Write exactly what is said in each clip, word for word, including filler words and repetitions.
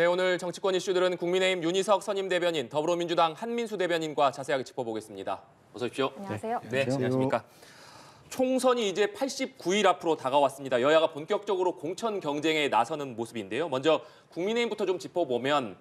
네, 오늘 정치권 이슈들은 국민의힘 윤희석 선임 대변인, 더불어민주당 한민수 대변인과 자세하게 짚어보겠습니다. 어서 오십시오. 안녕하세요. 네, 안녕하세요. 안녕하십니까. 총선이 이제 팔십구 일 앞으로 다가왔습니다. 여야가 본격적으로 공천 경쟁에 나서는 모습인데요. 먼저 국민의힘부터 좀 짚어보면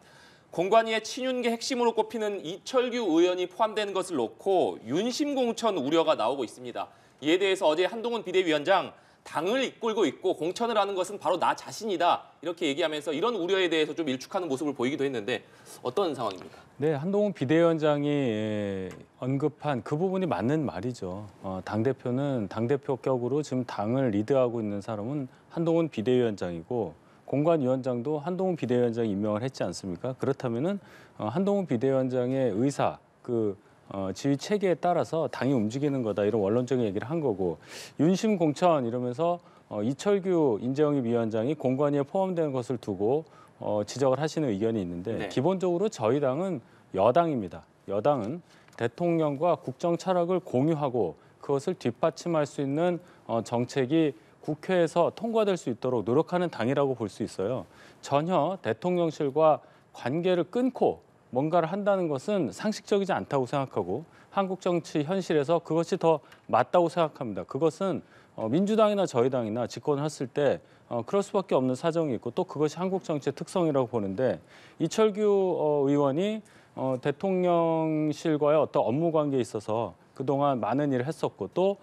공관위의 친윤계 핵심으로 꼽히는 이철규 의원이 포함된 것을 놓고 윤심 공천 우려가 나오고 있습니다. 이에 대해서 어제 한동훈 비대위원장 당을 이끌고 있고 공천을 하는 것은 바로 나 자신이다 이렇게 얘기하면서 이런 우려에 대해서 좀 일축하는 모습을 보이기도 했는데 어떤 상황입니까? 네, 한동훈 비대위원장이 언급한 그 부분이 맞는 말이죠. 어, 당대표는 당대표 격으로 지금 당을 리드하고 있는 사람은 한동훈 비대위원장이고 공관위원장도 한동훈 비대위원장이 임명을 했지 않습니까? 그렇다면은 한동훈 비대위원장의 의사 그 어, 지휘 체계에 따라서 당이 움직이는 거다 이런 원론적인 얘기를 한 거고 윤심 공천 이러면서 어, 이철규 인재영입 위원장이 공관위에 포함되는 것을 두고 어, 지적을 하시는 의견이 있는데 네. 기본적으로 저희 당은 여당입니다. 여당은 대통령과 국정 철학을 공유하고 그것을 뒷받침할 수 있는 어, 정책이 국회에서 통과될 수 있도록 노력하는 당이라고 볼 수 있어요. 전혀 대통령실과 관계를 끊고 뭔가를 한다는 것은 상식적이지 않다고 생각하고 한국 정치 현실에서 그것이 더 맞다고 생각합니다. 그것은 민주당이나 저희 당이나 집권을 했을 때 그럴 수밖에 없는 사정이 있고 또 그것이 한국 정치의 특성이라고 보는데 이철규 의원이 대통령실과의 어떤 업무 관계에 있어서 그동안 많은 일을 했었고 또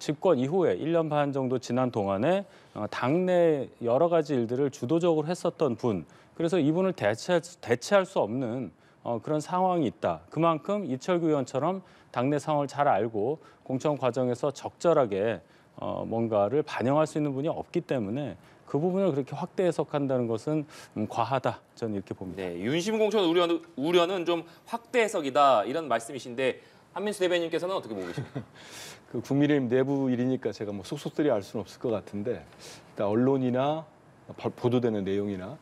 집권 이후에 일 년 반 정도 지난 동안에 당내 여러 가지 일들을 주도적으로 했었던 분 그래서 이분을 대체할, 대체할 수 없는 어, 그런 상황이 있다. 그만큼 이철규 의원처럼 당내 상황을 잘 알고 공천 과정에서 적절하게 어, 뭔가를 반영할 수 있는 분이 없기 때문에 그 부분을 그렇게 확대 해석한다는 것은 음, 과하다. 저는 이렇게 봅니다. 네, 윤심 공천 우려는, 우려는 좀 확대 해석이다. 이런 말씀이신데 한민수 대변인께서는 어떻게 보고 계십니까? 그 국민의힘 내부 일이니까 제가 뭐 속속들이 알 수는 없을 것 같은데 일단 언론이나 보도되는 내용이나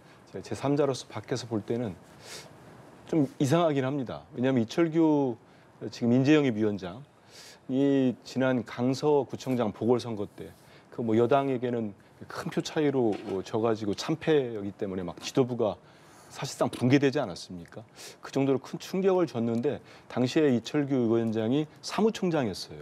제삼자로서 밖에서 볼 때는 좀 이상하긴 합니다. 왜냐하면 이철규 지금 인재영입 위원장 이 지난 강서구청장 보궐선거 때 그 뭐 여당에게는 큰 표 차이로 져가지고 참패였기 때문에 막 지도부가 사실상 붕괴되지 않았습니까? 그 정도로 큰 충격을 줬는데 당시에 이철규 위원장이 사무총장이었어요.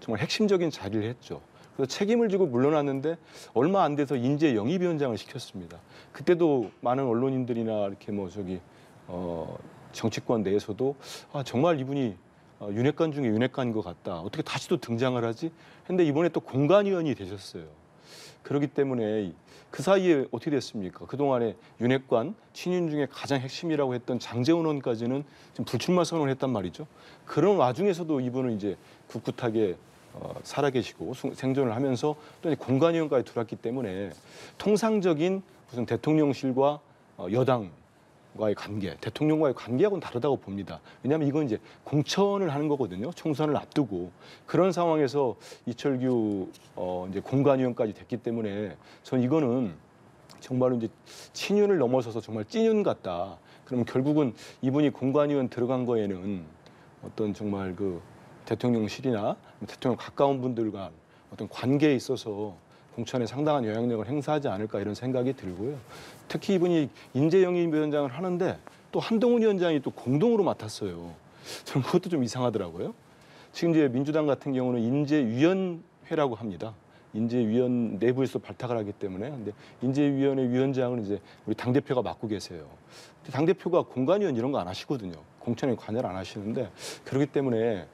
정말 핵심적인 자리를 했죠. 그래서 책임을 지고 물러났는데 얼마 안 돼서 인재 영입 위원장을 시켰습니다. 그때도 많은 언론인들이나 이렇게 뭐 저기 어 정치권 내에서도 아 정말 이분이 윤핵관 중에 윤핵관인 것 같다. 어떻게 다시 또 등장을 하지? 근데 이번에 또 공관위원이 되셨어요. 그렇기 때문에 그 사이에 어떻게 됐습니까? 그동안에 윤핵관 친윤 중에 가장 핵심이라고 했던 장제원 의원까지는 지금 불출마 선언을 했단 말이죠. 그런 와중에서도 이분은 이제 굳굳하게 어, 살아계시고 생존을 하면서 또 공관위원까지 들어왔기 때문에 통상적인 무슨 대통령실과 어, 여당과의 관계, 대통령과의 관계하고는 다르다고 봅니다. 왜냐하면 이건 이제 공천을 하는 거거든요. 총선을 앞두고 그런 상황에서 이철규 어, 이제 공관위원까지 됐기 때문에 전 이거는 정말로 이제 친윤을 넘어서서 정말 찐윤 같다. 그럼 결국은 이분이 공관위원 들어간 거에는 어떤 정말 그 대통령실이나 대통령 가까운 분들과 어떤 관계에 있어서 공천에 상당한 영향력을 행사하지 않을까 이런 생각이 들고요. 특히 이분이 인재영입 위원장을 하는데 또 한동훈 위원장이 또 공동으로 맡았어요. 저는 그것도 좀 이상하더라고요. 지금 이제 민주당 같은 경우는 인재위원회라고 합니다. 인재위원 내부에서 발탁을 하기 때문에 근데 인재위원회 위원장은 이제 우리 당 대표가 맡고 계세요. 근데 당 대표가 공관위원 이런 거 안 하시거든요. 공천에 관여를 안 하시는데 그렇기 때문에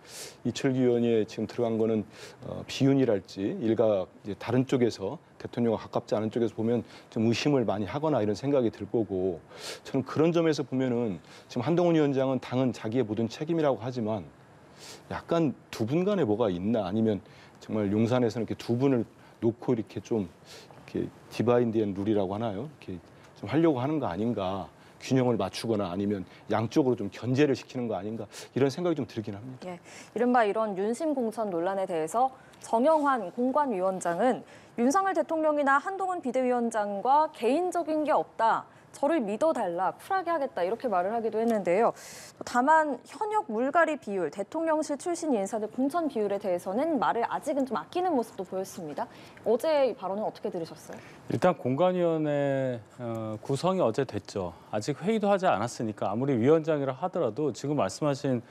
이철규 의원이 지금 들어간 거는 어, 비윤이랄지 일각 이제 다른 쪽에서 대통령과 가깝지 않은 쪽에서 보면 좀 의심을 많이 하거나 이런 생각이 들 거고 저는 그런 점에서 보면은 지금 한동훈 위원장은 당은 자기의 모든 책임이라고 하지만 약간 두 분 간에 뭐가 있나 아니면 정말 용산에서는 이렇게 두 분을 놓고 이렇게 좀 이렇게 디바인드 앤 룰이라고 하나요? 이렇게 좀 하려고 하는 거 아닌가? 균형을 맞추거나 아니면 양쪽으로 좀 견제를 시키는 거 아닌가? 이런 생각이 좀 들긴 합니다. 예, 이른바 이런 윤심 공천 논란에 대해서 정영환 공관위원장은 윤석열 대통령이나 한동훈 비대위원장과 개인적인 게 없다. 저를 믿어달라, 쿨하게 하겠다 이렇게 말을 하기도 했는데요. 다만 현역 물갈이 비율, 대통령실 출신 인사들 공천 비율에 대해서는 말을 아직은 좀 아끼는 모습도 보였습니다. 어제 이 발언은 어떻게 들으셨어요? 일단 공관위원회 구성이 어제 됐죠. 아직 회의도 하지 않았으니까 아무리 위원장이라 하더라도 지금 말씀하신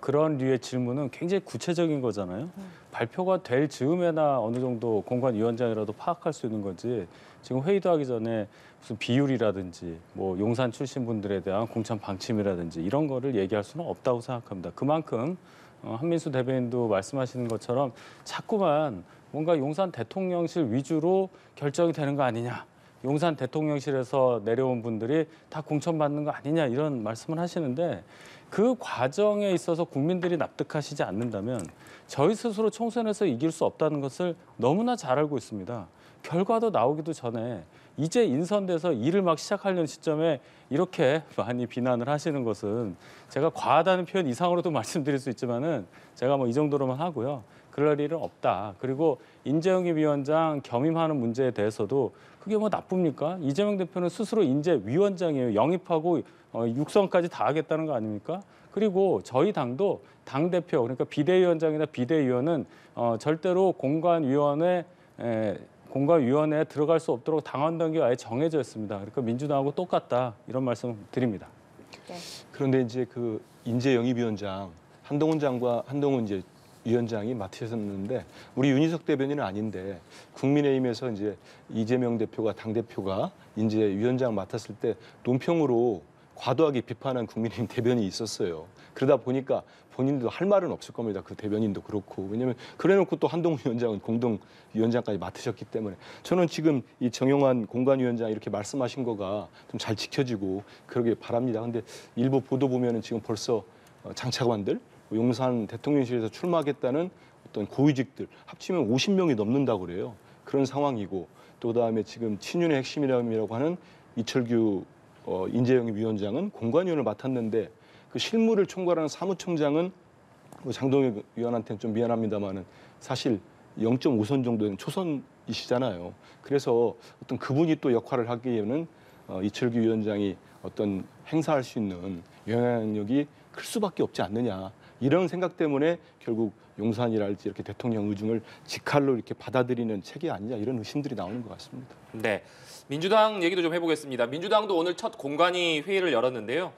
그런 류의 질문은 굉장히 구체적인 거잖아요. 음. 발표가 될 즈음에나 어느 정도 공관위원장이라도 파악할 수 있는 거지 지금 회의도 하기 전에 무슨 비율이라든지 뭐 용산 출신 분들에 대한 공천 방침이라든지 이런 거를 얘기할 수는 없다고 생각합니다. 그만큼 한민수 대변인도 말씀하시는 것처럼 자꾸만 뭔가 용산 대통령실 위주로 결정이 되는 거 아니냐. 용산 대통령실에서 내려온 분들이 다 공천받는 거 아니냐 이런 말씀을 하시는데 그 과정에 있어서 국민들이 납득하시지 않는다면 저희 스스로 총선에서 이길 수 없다는 것을 너무나 잘 알고 있습니다. 결과도 나오기도 전에 이제 인선돼서 일을 막 시작하려는 시점에 이렇게 많이 비난을 하시는 것은 제가 과하다는 표현 이상으로도 말씀드릴 수 있지만은 제가 뭐 이 정도로만 하고요. 그럴 일은 없다. 그리고 인재영입 위원장 겸임하는 문제에 대해서도 그게 뭐 나쁩니까? 이재명 대표는 스스로 인재위원장이에요. 영입하고 육성까지 다 하겠다는 거 아닙니까? 그리고 저희 당도 당대표, 그러니까 비대위원장이나 비대위원은 어, 절대로 공관위원회 에, 공관위원회에 들어갈 수 없도록 당원 단계가 아예 정해져 있습니다. 그러니까 민주당하고 똑같다 이런 말씀 드립니다. 네. 그런데 이제 그 인재영입위원장 한동훈 장과 한동훈 이제 위원장이 맡으셨는데 우리 윤희석 대변인은 아닌데 국민의힘에서 이제 이재명 대표가 당 대표가 인재 위원장 맡았을 때 논평으로 과도하게 비판한 국민의힘 대변인이 있었어요. 그러다 보니까 본인도 할 말은 없을 겁니다. 그 대변인도 그렇고. 왜냐하면 그래놓고 또 한동훈 위원장은 공동위원장까지 맡으셨기 때문에 저는 지금 이 정영환 공관위원장 이렇게 말씀하신 거가 좀 잘 지켜지고 그러길 바랍니다. 근데 일부 보도 보면은 지금 벌써 장차관들 용산 대통령실에서 출마하겠다는 어떤 고위직들 합치면 오십 명이 넘는다고 그래요. 그런 상황이고 또 그다음에 지금 친윤의 핵심이라고 하는 이철규 어, 인재영입 위원장은 공관위원을 맡았는데 그 실무를 총괄하는 사무총장은 장동혁 위원한테는 좀 미안합니다만은 사실 영 점 오 선 정도는 초선이시잖아요. 그래서 어떤 그분이 또 역할을 하기에는 어, 이철규 위원장이 어떤 행사할 수 있는 영향력이 클 수밖에 없지 않느냐. 이런 생각 때문에 결국 용산이랄지 이렇게 대통령 의중을 직할로 이렇게 받아들이는 책이 아니냐 이런 의심들이 나오는 것 같습니다. 네, 민주당 얘기도 좀 해보겠습니다. 민주당도 오늘 첫 공관위 회의를 열었는데요.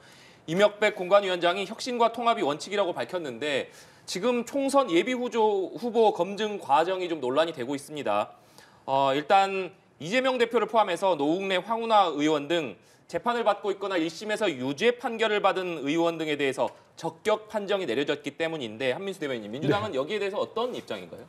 임혁백 공관위원장이 혁신과 통합이 원칙이라고 밝혔는데 지금 총선 예비 후조, 후보 검증 과정이 좀 논란이 되고 있습니다. 어, 일단 이재명 대표를 포함해서 노웅래, 황운하 의원 등 재판을 받고 있거나 일 심에서 유죄 판결을 받은 의원 등에 대해서 적격 판정이 내려졌기 때문인데 한민수 대변인, 민주당은 네. 여기에 대해서 어떤 입장인가요?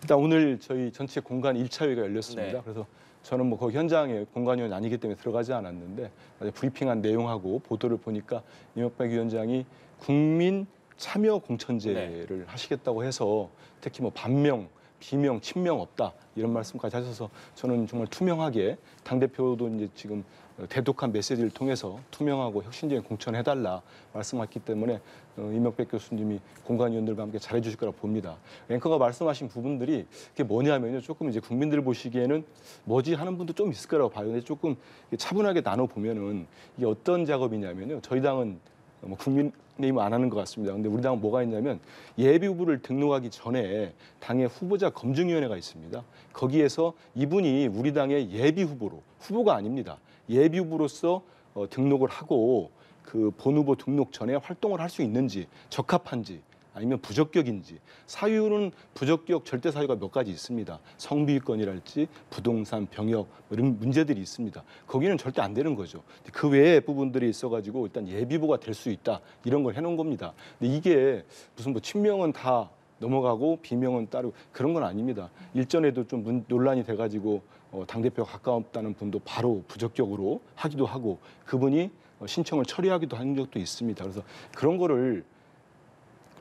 일단 오늘 저희 전체 공관 일 차 회의가 열렸습니다. 네. 그래서 저는 뭐 거기 현장에 공관위원 아니기 때문에 들어가지 않았는데 브리핑한 내용하고 보도를 보니까 임혁백 위원장이 국민 참여 공천제를 네. 하시겠다고 해서 특히 뭐 반명, 비명, 친명 없다 이런 말씀까지 하셔서 저는 정말 투명하게 당대표도 이제 지금 대독한 메시지를 통해서 투명하고 혁신적인 공천해달라 말씀하셨기 때문에 임혁백 교수님이 공관위원들과 함께 잘해주실 거라고 봅니다. 앵커가 말씀하신 부분들이 그게 뭐냐면요. 조금 이제 국민들 보시기에는 뭐지 하는 분도 좀 있을 거라고 봐요. 근데 조금 차분하게 나눠보면은 이게 어떤 작업이냐면요. 저희 당은 뭐 국민의힘은 안 하는 것 같습니다. 근데 우리 당은 뭐가 있냐면 예비 후보를 등록하기 전에 당의 후보자 검증위원회가 있습니다. 거기에서 이분이 우리 당의 예비 후보로, 후보가 아닙니다. 예비 후보로서 어, 등록을 하고 그 본 후보 등록 전에 활동을 할 수 있는지 적합한지 아니면 부적격인지 사유는 부적격 절대 사유가 몇 가지 있습니다. 성비위권이랄지 부동산, 병역 이런 문제들이 있습니다. 거기는 절대 안 되는 거죠. 그 외의 부분들이 있어가지고 일단 예비후보가 될 수 있다 이런 걸 해놓은 겁니다. 근데 이게 무슨 뭐 친명은 다 넘어가고 비명은 따로 그런 건 아닙니다. 일전에도 좀 문, 논란이 돼가지고 어, 당대표가 가까웠다는 분도 바로 부적격으로 하기도 하고 그분이 어, 신청을 처리하기도 한 적도 있습니다. 그래서 그런 거를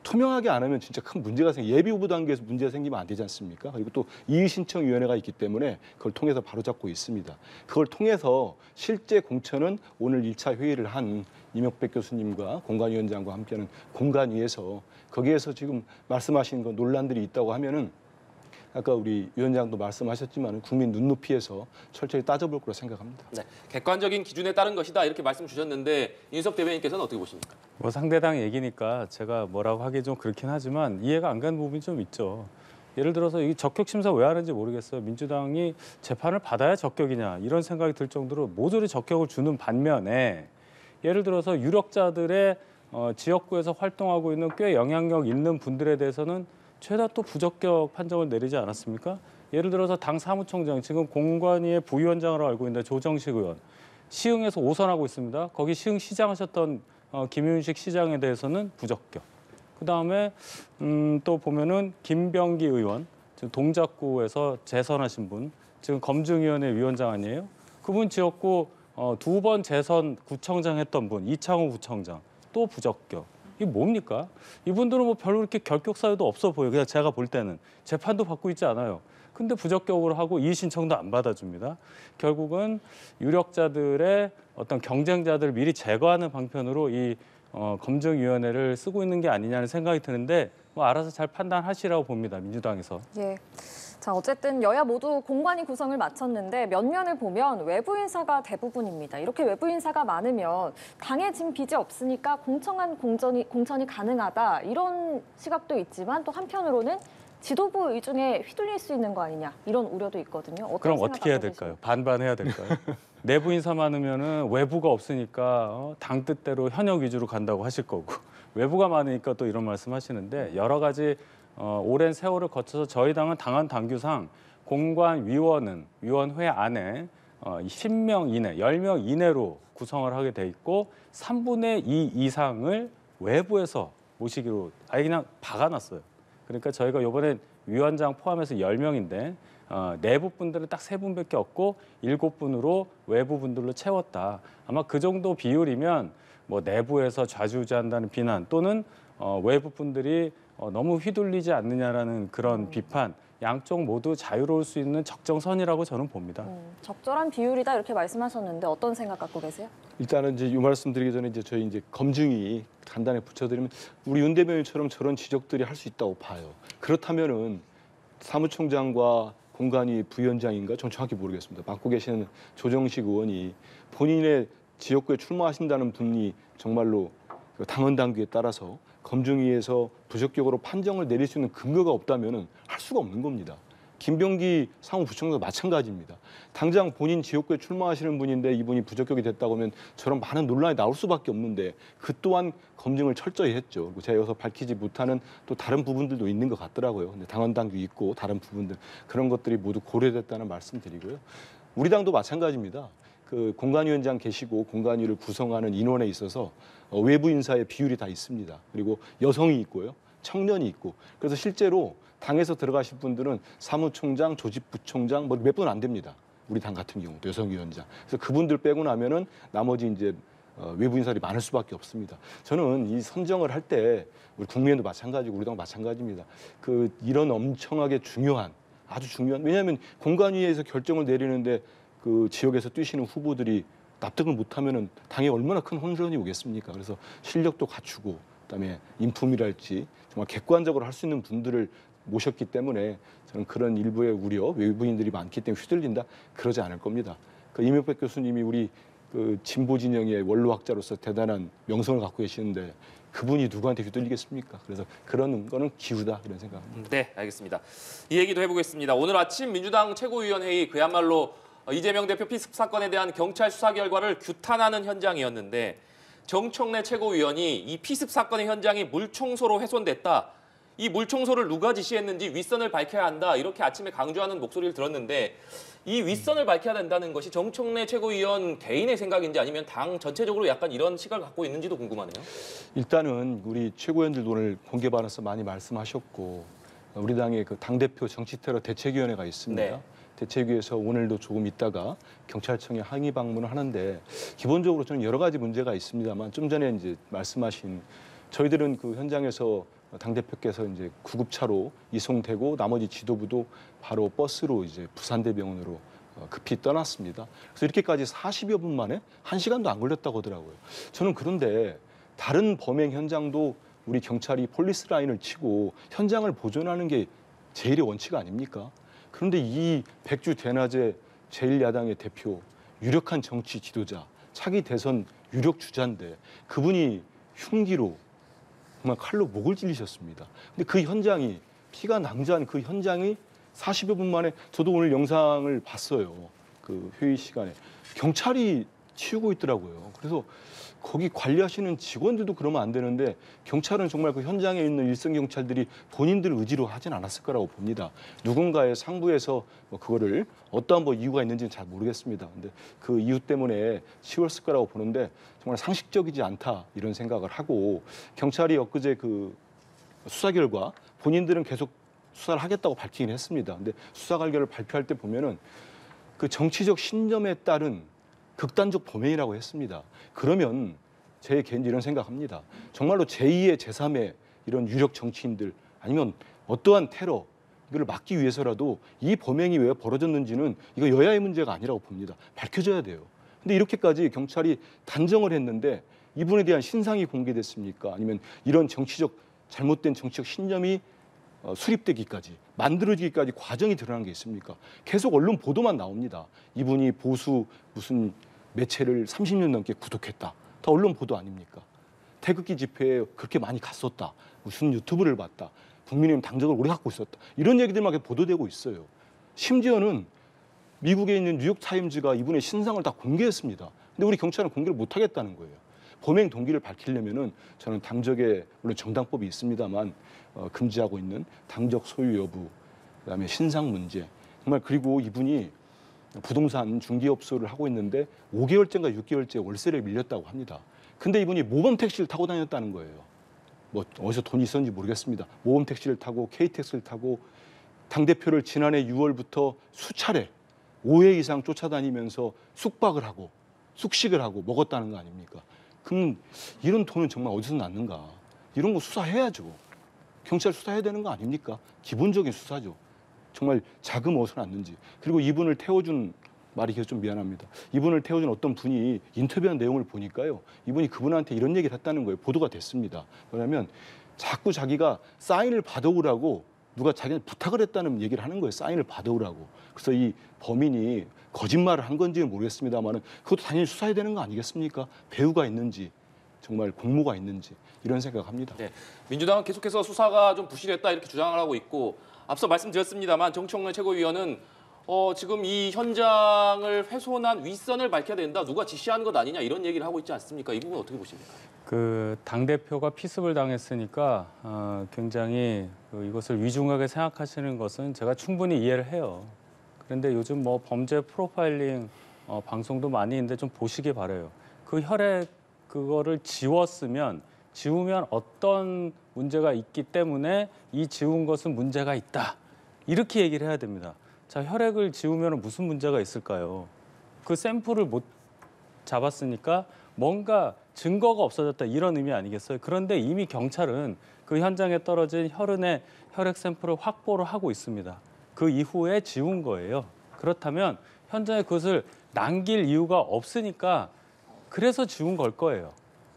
투명하게 안 하면 진짜 큰 문제가 생기 예비 후보 단계에서 문제가 생기면 안 되지 않습니까? 그리고 또 이의신청위원회가 있기 때문에 그걸 통해서 바로잡고 있습니다. 그걸 통해서 실제 공천은 오늘 일 차 회의를 한 임혁백 교수님과 공관위원장과 함께하는 공관위에서 거기에서 지금 말씀하신 그 논란들이 있다고 하면은 아까 우리 위원장도 말씀하셨지만 국민 눈높이에서 철저히 따져볼 거라 생각합니다. 네, 객관적인 기준에 따른 것이다 이렇게 말씀 주셨는데 윤석 대변인께서는 어떻게 보십니까? 뭐 상대당 얘기니까 제가 뭐라고 하기 좀 그렇긴 하지만 이해가 안 가는 부분이 좀 있죠. 예를 들어서 이 적격 심사 왜 하는지 모르겠어요. 민주당이 재판을 받아야 적격이냐 이런 생각이 들 정도로 모조리 적격을 주는 반면에 예를 들어서 유력자들의 어, 지역구에서 활동하고 있는 꽤 영향력 있는 분들에 대해서는 최다 또 부적격 판정을 내리지 않았습니까? 예를 들어서 당 사무총장, 지금 공관위의 부위원장으로 알고 있는데 조정식 의원. 시흥에서 오선하고 있습니다. 거기 시흥 시장 하셨던 어, 김윤식 시장에 대해서는 부적격. 그다음에 음, 또 보면은 김병기 의원, 지금 동작구에서 재선하신 분, 지금 검증위원회 위원장 아니에요? 그분 지역구 어, 두 번 재선 구청장 했던 분, 이창호 구청장. 또 부적격. 이게 뭡니까? 이분들은 뭐 별로 이렇게 결격 사유도 없어 보여요. 그냥 제가 볼 때는. 재판도 받고 있지 않아요. 근데 부적격으로 하고 이의 신청도 안 받아줍니다. 결국은 유력자들의 어떤 경쟁자들을 미리 제거하는 방편으로 이 어, 검증위원회를 쓰고 있는 게 아니냐는 생각이 드는데 뭐 알아서 잘 판단하시라고 봅니다. 민주당에서. 예. 자, 어쨌든 여야 모두 공관위 구성을 마쳤는데 면면을 보면 외부 인사가 대부분입니다. 이렇게 외부 인사가 많으면 당에 진 빚이 없으니까 공정한 공천이, 공천이 가능하다 이런 시각도 있지만 또 한편으로는 지도부 의중에 휘둘릴 수 있는 거 아니냐 이런 우려도 있거든요. 그럼 어떻게 해야 될까요? 반반해야 될까요? 내부 인사 많으면은 외부가 없으니까 당 뜻대로 현역 위주로 간다고 하실 거고 외부가 많으니까 또 이런 말씀하시는데 여러 가지 어, 오랜 세월을 거쳐서 저희 당은 당헌 당규상 공관위원은 위원회 안에 어, 십 명 이내, 십 명 이내로 구성을 하게 돼 있고 삼분의 이 이상을 외부에서 모시기로 아예 그냥 박아놨어요. 그러니까 저희가 이번에 위원장 포함해서 십 명인데 어, 내부 분들은 딱 세 분밖에 없고 일곱 분으로 외부 분들로 채웠다. 아마 그 정도 비율이면 뭐 내부에서 좌지우지한다는 비난 또는 어, 외부 분들이 어, 너무 휘둘리지 않느냐라는 그런 음. 비판, 양쪽 모두 자유로울 수 있는 적정선이라고 저는 봅니다. 음, 적절한 비율이다 이렇게 말씀하셨는데 어떤 생각 갖고 계세요? 일단은 이제 이 말씀드리기 전에 이제 저희 이제 검증이 간단히 붙여드리면 우리 윤 대변인처럼 저런 지적들이 할 수 있다고 봐요. 그렇다면은 사무총장과 공관위 부위원장인가 전 정확히 모르겠습니다. 맡고 계시는 조정식 의원이 본인의 지역구에 출마하신다는 분이 정말로 당헌 당규에 따라서 검증위에서 부적격으로 판정을 내릴 수 있는 근거가 없다면 할 수가 없는 겁니다. 김병기 상무부총장도 마찬가지입니다. 당장 본인 지역구에 출마하시는 분인데 이분이 부적격이 됐다고 하면 저런 많은 논란이 나올 수밖에 없는데 그 또한 검증을 철저히 했죠. 그리고 제가 여기서 밝히지 못하는 또 다른 부분들도 있는 것 같더라고요. 근데 당헌당규 있고 다른 부분들 그런 것들이 모두 고려됐다는 말씀드리고요. 우리 당도 마찬가지입니다. 그 공관위원장 계시고 공관위를 구성하는 인원에 있어서 외부 인사의 비율이 다 있습니다. 그리고 여성이 있고요. 청년이 있고. 그래서 실제로 당에서 들어가실 분들은 사무총장, 조직부총장 뭐 몇 분 안 됩니다. 우리 당 같은 경우도 여성위원장. 그래서 그분들 빼고 나면은 나머지 이제 외부 인사들이 많을 수밖에 없습니다. 저는 이 선정을 할 때 우리 국민의힘도 마찬가지고 우리 당 마찬가지입니다. 그 이런 엄청나게 중요한 아주 중요한 왜냐하면 공관위에서 결정을 내리는데 그 지역에서 뛰시는 후보들이 납득을 못하면은 당에 얼마나 큰 혼선이 오겠습니까? 그래서 실력도 갖추고 그다음에 인품이랄지 정말 객관적으로 할 수 있는 분들을 모셨기 때문에 저는 그런 일부의 우려, 외부인들이 많기 때문에 휘둘린다 그러지 않을 겁니다. 그 임혁백 교수님이 우리 그 진보 진영의 원로학자로서 대단한 명성을 갖고 계시는데 그분이 누구한테 휘둘리겠습니까? 그래서 그런 거는 기우다 이런 생각합니다. 네, 알겠습니다. 이 얘기도 해보겠습니다. 오늘 아침 민주당 최고위원회의 그야말로 이재명 대표 피습 사건에 대한 경찰 수사 결과를 규탄하는 현장이었는데 정청래 최고위원이 이 피습 사건의 현장이 물청소로 훼손됐다. 이 물청소를 누가 지시했는지 윗선을 밝혀야 한다. 이렇게 아침에 강조하는 목소리를 들었는데 이 윗선을 밝혀야 된다는 것이 정청래 최고위원 개인의 생각인지 아니면 당 전체적으로 약간 이런 시각을 갖고 있는지도 궁금하네요. 일단은 우리 최고위원들도 오늘 공개발언에서 많이 말씀하셨고 우리 당의 그 당대표 정치테러 대책위원회가 있습니다. 네. 대책위에서 오늘도 조금 있다가 경찰청에 항의 방문을 하는데 기본적으로 저는 여러 가지 문제가 있습니다만 좀 전에 이제 말씀하신 저희들은 그 현장에서 당대표께서 이제 구급차로 이송되고 나머지 지도부도 바로 버스로 이제 부산대병원으로 급히 떠났습니다. 그래서 이렇게까지 사십여 분 만에 한 시간도 안 걸렸다고 하더라고요. 저는 그런데 다른 범행 현장도 우리 경찰이 폴리스 라인을 치고 현장을 보존하는 게 제일의 원칙 아닙니까? 그런데 이 백주 대낮에 제일 야당의 대표, 유력한 정치 지도자, 차기 대선 유력 주자인데 그분이 흉기로 정말 칼로 목을 찔리셨습니다. 근데 그 현장이, 피가 낭자한 그 현장이 사십여 분 만에, 저도 오늘 영상을 봤어요. 그 회의 시간에. 경찰이 치우고 있더라고요. 그래서 거기 관리하시는 직원들도 그러면 안 되는데 경찰은 정말 그 현장에 있는 일선 경찰들이 본인들 의지로 하진 않았을 거라고 봅니다. 누군가의 상부에서 뭐 그거를 어떠한 뭐 이유가 있는지는 잘 모르겠습니다. 근데 그 이유 때문에 치웠을 거라고 보는데 정말 상식적이지 않다 이런 생각을 하고, 경찰이 엊그제 그 수사 결과 본인들은 계속 수사를 하겠다고 밝히긴 했습니다. 근데 수사 결과를 발표할 때 보면은 그 정치적 신념에 따른 극단적 범행이라고 했습니다. 그러면 제 개인적으로 이런 생각합니다. 정말로 제이의, 제삼의 이런 유력 정치인들 아니면 어떠한 테러, 이걸 막기 위해서라도 이 범행이 왜 벌어졌는지는 이거 여야의 문제가 아니라고 봅니다. 밝혀져야 돼요. 근데 이렇게까지 경찰이 단정을 했는데 이분에 대한 신상이 공개됐습니까? 아니면 이런 정치적, 잘못된 정치적 신념이 수립되기까지, 만들어지기까지 과정이 드러난 게 있습니까? 계속 언론 보도만 나옵니다. 이분이 보수 무슨 매체를 삼십 년 넘게 구독했다. 다 언론 보도 아닙니까? 태극기 집회에 그렇게 많이 갔었다. 무슨 유튜브를 봤다. 국민의힘 당적을 오래 갖고 있었다. 이런 얘기들만 계속 보도되고 있어요. 심지어는 미국에 있는 뉴욕타임즈가 이분의 신상을 다 공개했습니다. 근데 우리 경찰은 공개를 못하겠다는 거예요. 범행 동기를 밝히려면은 저는 당적에, 물론 정당법이 있습니다만 어, 금지하고 있는 당적 소유 여부, 그다음에 신상 문제, 정말, 그리고 이분이 부동산 중개업소를 하고 있는데 오 개월째인가 육 개월째 월세를 밀렸다고 합니다. 근데 이분이 모범 택시를 타고 다녔다는 거예요. 뭐 어디서 돈이 있었는지 모르겠습니다. 모범 택시를 타고 케이티엑스를 타고 당대표를 지난해 유월부터 수차례 오 회 이상 쫓아다니면서 숙박을 하고 숙식을 하고 먹었다는 거 아닙니까? 그럼 이런 돈은 정말 어디서 났는가? 이런 거 수사해야죠. 경찰 수사해야 되는 거 아닙니까? 기본적인 수사죠. 정말 자금 어디서 났는지. 그리고 이분을 태워준, 말이 계속 좀 미안합니다. 이분을 태워준 어떤 분이 인터뷰한 내용을 보니까요. 이분이 그분한테 이런 얘기를 했다는 거예요. 보도가 됐습니다. 뭐냐면 자꾸 자기가 사인을 받아오라고 누가 자기한테 부탁을 했다는 얘기를 하는 거예요. 사인을 받아오라고. 그래서 이 범인이 거짓말을 한 건지는 모르겠습니다만 그것도 당연히 수사해야 되는 거 아니겠습니까? 배후가 있는지, 정말 공모가 있는지, 이런 생각합니다. 네, 민주당은 계속해서 수사가 좀 부실했다 이렇게 주장을 하고 있고, 앞서 말씀드렸습니다만 정청래 최고위원은 어, 지금 이 현장을 훼손한 윗선을 밝혀야 된다, 누가 지시한 것 아니냐, 이런 얘기를 하고 있지 않습니까? 이 부분 어떻게 보십니까? 그 당대표가 피습을 당했으니까 어, 굉장히 그 이것을 위중하게 생각하시는 것은 제가 충분히 이해를 해요. 그런데 요즘 뭐 범죄 프로파일링 어, 방송도 많이 있는데 좀 보시기 바라요. 그 혈액 그거를 지웠으면, 지우면 어떤 문제가 있기 때문에 이 지운 것은 문제가 있다, 이렇게 얘기를 해야 됩니다. 자, 혈액을 지우면 무슨 문제가 있을까요? 그 샘플을 못 잡았으니까 뭔가 증거가 없어졌다, 이런 의미 아니겠어요? 그런데 이미 경찰은 그 현장에 떨어진 혈흔의 혈액 샘플을 확보를 하고 있습니다. 그 이후에 지운 거예요. 그렇다면 현장에 그것을 남길 이유가 없으니까 그래서 지운 걸 거예요.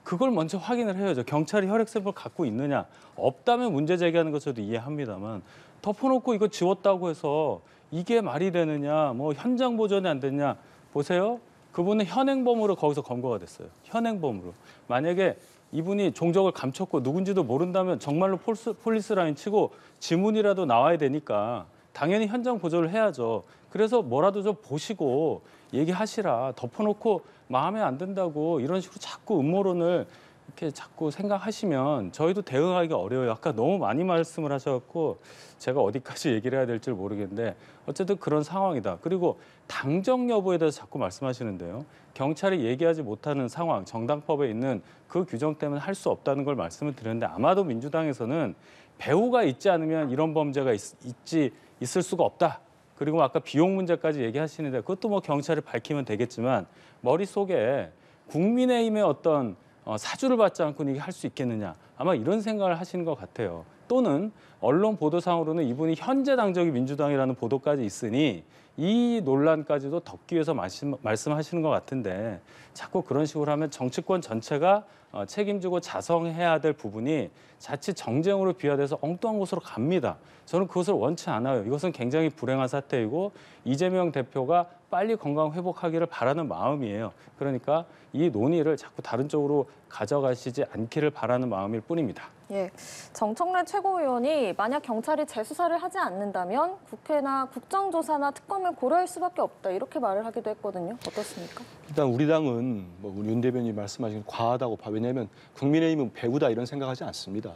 그걸 먼저 확인을 해야죠. 경찰이 혈액 샘플 갖고 있느냐, 없다면 문제 제기하는 것 저도 이해합니다만 덮어놓고 이거 지웠다고 해서 이게 말이 되느냐, 뭐 현장 보존이 안 되느냐. 보세요. 그분은 현행범으로 거기서 검거가 됐어요. 현행범으로. 만약에 이분이 종적을 감췄고 누군지도 모른다면 정말로 폴스, 폴리스 라인 치고 지문이라도 나와야 되니까 당연히 현장 보존을 해야죠. 그래서 뭐라도 좀 보시고 얘기하시라. 덮어놓고 마음에 안 든다고 이런 식으로 자꾸 음모론을 이렇게 자꾸 생각하시면 저희도 대응하기가 어려워요. 아까 너무 많이 말씀을 하셔갖고 제가 어디까지 얘기를 해야 될지 모르겠는데 어쨌든 그런 상황이다. 그리고 당정 여부에 대해서 자꾸 말씀하시는데요. 경찰이 얘기하지 못하는 상황, 정당법에 있는 그 규정 때문에 할 수 없다는 걸 말씀을 드렸는데 아마도 민주당에서는 배후가 있지 않으면 이런 범죄가 있, 있지 있을 수가 없다. 그리고 아까 비용 문제까지 얘기하시는데 그것도 뭐 경찰이 밝히면 되겠지만 머릿속에 국민의힘의 어떤 사주를 받지 않고는 이게 할 수 있겠느냐, 아마 이런 생각을 하시는 것 같아요. 또는 언론 보도상으로는 이분이 현재 당적이 민주당이라는 보도까지 있으니 이 논란까지도 덮기 위해서 말씀, 말씀하시는 것 같은데 자꾸 그런 식으로 하면 정치권 전체가 책임지고 자성해야 될 부분이 자칫 정쟁으로 비화돼서 엉뚱한 곳으로 갑니다. 저는 그것을 원치 않아요. 이것은 굉장히 불행한 사태이고 이재명 대표가 빨리 건강 회복하기를 바라는 마음이에요. 그러니까 이 논의를 자꾸 다른 쪽으로 가져가시지 않기를 바라는 마음일 뿐입니다. 예, 정청래 최고위원이 만약 경찰이 재수사를 하지 않는다면 국회나 국정조사나 특검을 고려할 수밖에 없다. 이렇게 말을 하기도 했거든요. 어떻습니까? 일단 우리 당은 뭐 윤 대변인이 말씀하신 과하다고 봐. 왜냐하면 국민의힘은 배후다 이런 생각하지 않습니다.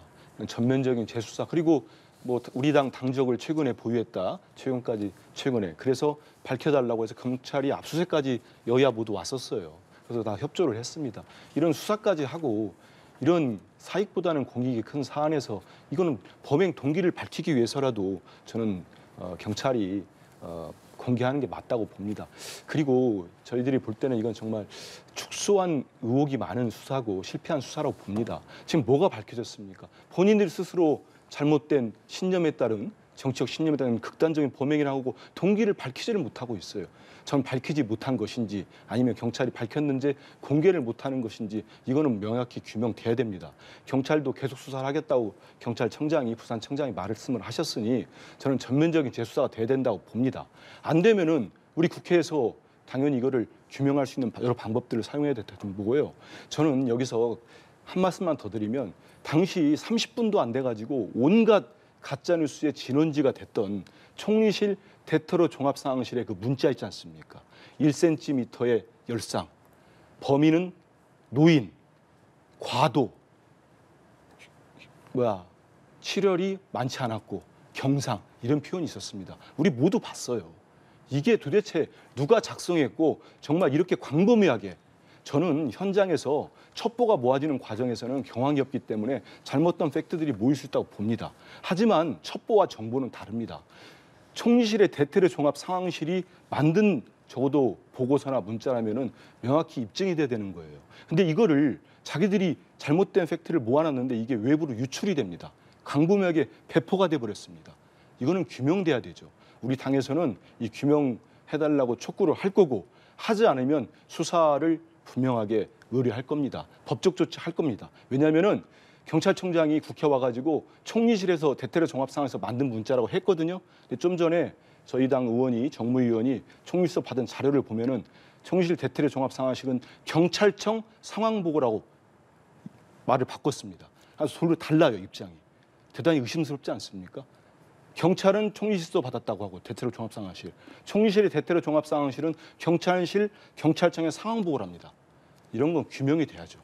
전면적인 재수사 그리고 뭐 우리 당 당적을 최근에 보유했다. 최근까지 최근에. 그래서 밝혀달라고 해서 경찰이 압수수색까지 여야 모두 왔었어요. 그래서 다 협조를 했습니다. 이런 수사까지 하고 이런 사익보다는 공익이 큰 사안에서 이거는 범행 동기를 밝히기 위해서라도 저는 어, 경찰이 어, 공개하는 게 맞다고 봅니다. 그리고 저희들이 볼 때는 이건 정말 축소한 의혹이 많은 수사고 실패한 수사라고 봅니다. 지금 뭐가 밝혀졌습니까? 본인들 스스로 잘못된 신념에 따른 정치적 신념에 따른 극단적인 범행이라고 하고 동기를 밝히지를 못하고 있어요. 전 밝히지 못한 것인지 아니면 경찰이 밝혔는지 공개를 못하는 것인지 이거는 명확히 규명돼야 됩니다. 경찰도 계속 수사를 하겠다고 경찰청장이 부산청장이 말씀을 하셨으니 저는 전면적인 재수사가 돼야 된다고 봅니다. 안 되면은 우리 국회에서 당연히 이거를 규명할 수 있는 여러 방법들을 사용해야 된다고 보고요. 저는 여기서 한 말씀만 더 드리면 당시 삼십 분도 안 돼가지고 온갖 가짜뉴스의 진원지가 됐던 총리실 대테러 종합상황실의 그 문자 있지 않습니까? 일 센티미터의 열상, 범인은 노인, 과도, 뭐야, 출혈이 많지 않았고 경상 이런 표현이 있었습니다. 우리 모두 봤어요. 이게 도대체 누가 작성했고 정말 이렇게 광범위하게 저는 현장에서 첩보가 모아지는 과정에서는 경황이 없기 때문에 잘못된 팩트들이 모일 수 있다고 봅니다. 하지만 첩보와 정보는 다릅니다. 총리실의 대테러 종합 상황실이 만든 적어도 보고서나 문자라면은 명확히 입증이 돼야 되는 거예요. 근데 이거를 자기들이 잘못된 팩트를 모아놨는데 이게 외부로 유출이 됩니다. 광범위하게 배포가 돼버렸습니다. 이거는 규명돼야 되죠. 우리 당에서는 이 규명해달라고 촉구를 할 거고 하지 않으면 수사를 분명하게 의뢰할 겁니다. 법적 조치할 겁니다. 왜냐하면은 경찰청장이 국회 와가지고 총리실에서 대테러 종합상황에서 만든 문자라고 했거든요. 근데 좀 전에 저희 당 의원이 정무위원이 총리실에서 받은 자료를 보면은 총리실 대테러 종합상황실은 경찰청 상황보고라고 말을 바꿨습니다. 아주 서로 달라요 입장이. 대단히 의심스럽지 않습니까? 경찰은 총리실도 받았다고 하고 대테러 종합상황실, 총리실의 대테러 종합상황실은 경찰실, 경찰청의 상황보고를 합니다. 이런 건 규명이 돼야죠.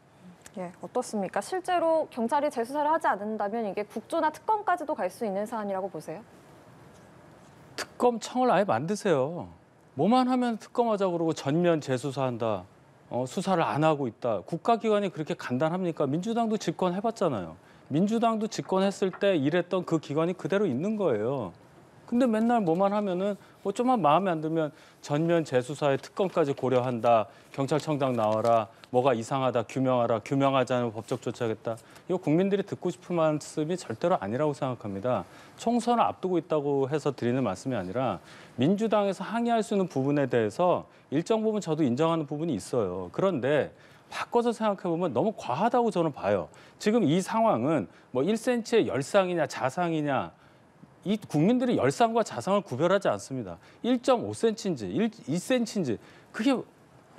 예, 어떻습니까? 실제로 경찰이 재수사를 하지 않는다면 이게 국조나 특검까지도 갈 수 있는 사안이라고 보세요? 특검청을 아예 만드세요. 뭐만 하면 특검하자 그러고 전면 재수사한다, 어, 수사를 안 하고 있다. 국가기관이 그렇게 간단합니까? 민주당도 집권해봤잖아요. 민주당도 집권했을 때 일했던 그 기관이 그대로 있는 거예요. 근데 맨날 뭐만 하면은 뭐 좀만 마음에 안 들면 전면 재수사에 특검까지 고려한다. 경찰청장 나와라. 뭐가 이상하다. 규명하라. 규명하지 않으면 법적 조치하겠다. 이거 국민들이 듣고 싶은 말씀이 절대로 아니라고 생각합니다. 총선을 앞두고 있다고 해서 드리는 말씀이 아니라 민주당에서 항의할 수 있는 부분에 대해서 일정 부분 저도 인정하는 부분이 있어요. 그런데 바꿔서 생각해보면 너무 과하다고 저는 봐요. 지금 이 상황은 뭐 일 센티미터의 열상이냐 자상이냐 이 국민들이 열상과 자상을 구별하지 않습니다. 일 점 오 센티미터인지 이 센티미터인지 그게